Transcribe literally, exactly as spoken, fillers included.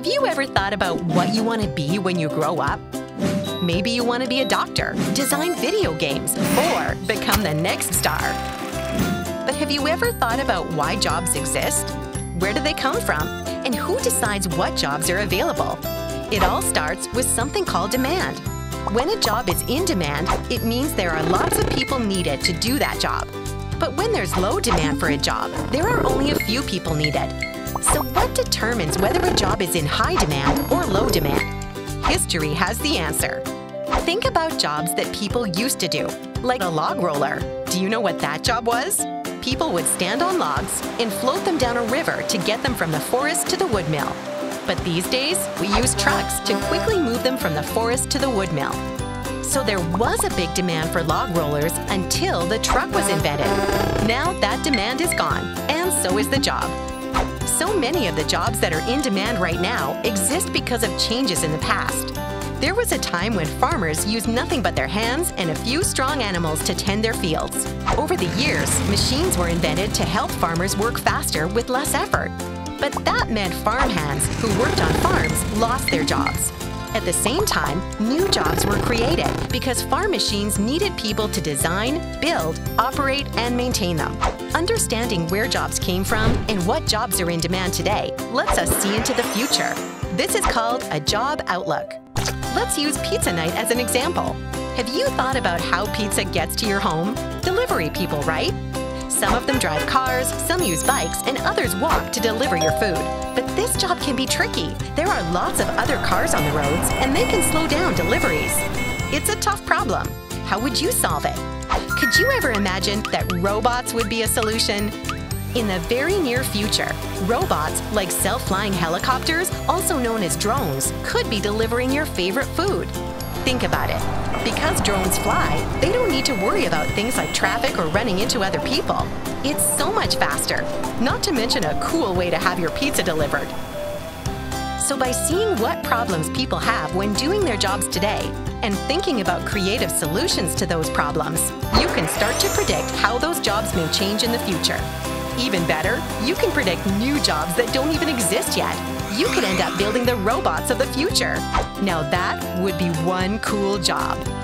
Have you ever thought about what you want to be when you grow up? Maybe you want to be a doctor, design video games, or become the next star. But have you ever thought about why jobs exist? Where do they come from? And who decides what jobs are available? It all starts with something called demand. When a job is in demand, it means there are lots of people needed to do that job. But when there's low demand for a job, there are only a few people needed. So what determines whether a job is in high demand or low demand? History has the answer. Think about jobs that people used to do, like a log roller. Do you know what that job was? People would stand on logs and float them down a river to get them from the forest to the woodmill. But these days, we use trucks to quickly move them from the forest to the woodmill. So there was a big demand for log rollers until the truck was invented. Now that demand is gone, and so is the job. So many of the jobs that are in demand right now exist because of changes in the past. There was a time when farmers used nothing but their hands and a few strong animals to tend their fields. Over the years, machines were invented to help farmers work faster with less effort. But that meant farmhands who worked on farms lost their jobs. At the same time, new jobs were created because farm machines needed people to design, build, operate, and maintain them. Understanding where jobs came from and what jobs are in demand today lets us see into the future. This is called a job outlook. Let's use pizza night as an example. Have you thought about how pizza gets to your home? Delivery people, right? Some of them drive cars, some use bikes, and others walk to deliver your food. But this job can be tricky. There are lots of other cars on the roads, and they can slow down deliveries. It's a tough problem. How would you solve it? Could you ever imagine that robots would be a solution? In the very near future, robots like self-flying helicopters, also known as drones, could be delivering your favorite food. Think about it. Because drones fly, they don't need to worry about things like traffic or running into other people. It's so much faster, not to mention a cool way to have your pizza delivered. So by seeing what problems people have when doing their jobs today and thinking about creative solutions to those problems, you can start to predict how those jobs may change in the future. Even better, you can predict new jobs that don't even exist yet. You could end up building the robots of the future. Now that would be one cool job.